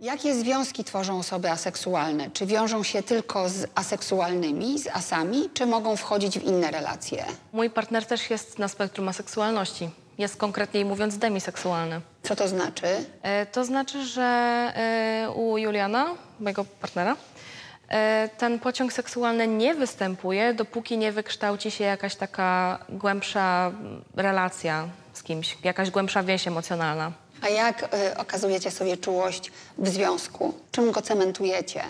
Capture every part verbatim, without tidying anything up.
Jakie związki tworzą osoby aseksualne? Czy wiążą się tylko z aseksualnymi, z asami, czy mogą wchodzić w inne relacje? Mój partner też jest na spektrum aseksualności. Jest konkretniej mówiąc demiseksualny. Co to znaczy? E, to znaczy, że e, u Juliana, mojego partnera, e, ten pociąg seksualny nie występuje, dopóki nie wykształci się jakaś taka głębsza relacja z kimś, jakaś głębsza więź emocjonalna. A jak y, okazujecie sobie czułość w związku? Czym go cementujecie?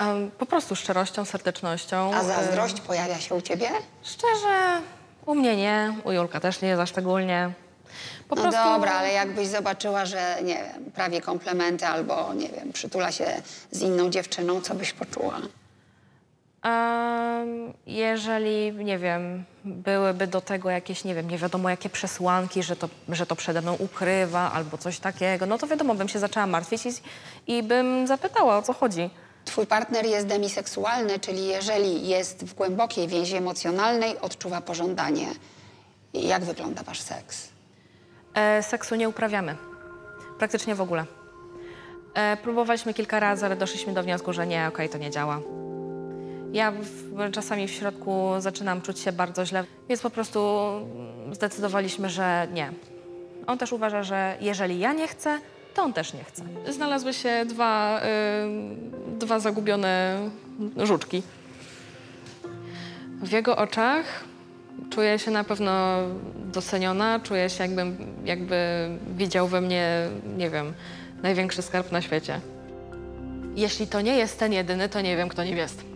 Um, po prostu szczerością, serdecznością. A zazdrość y... pojawia się u ciebie? Szczerze, u mnie nie, u Julka też nie za szczególnie. Po no prostu... dobra, ale jakbyś zobaczyła, że nie wiem, prawie komplementy albo nie wiem, przytula się z inną dziewczyną, co byś poczuła? Um, jeżeli, nie wiem, byłyby do tego jakieś, nie wiem, nie wiadomo jakie przesłanki, że to, że to przede mną ukrywa albo coś takiego, no to wiadomo, bym się zaczęła martwić i, i bym zapytała, o co chodzi. Twój partner jest demiseksualny, czyli jeżeli jest w głębokiej więzi emocjonalnej, odczuwa pożądanie. Jak wygląda wasz seks? E, seksu nie uprawiamy. Praktycznie w ogóle. E, próbowaliśmy kilka razy, ale doszliśmy do wniosku, że nie, okej, to nie działa. Ja w, czasami w środku zaczynam czuć się bardzo źle, więc po prostu zdecydowaliśmy, że nie. On też uważa, że jeżeli ja nie chcę, to on też nie chce. Znalazły się dwa, y, dwa zagubione żuczki. W jego oczach czuję się na pewno doceniona, czuję się jakbym, jakby widział we mnie, nie wiem, największy skarb na świecie. Jeśli to nie jest ten jedyny, to nie wiem, kto nim jest.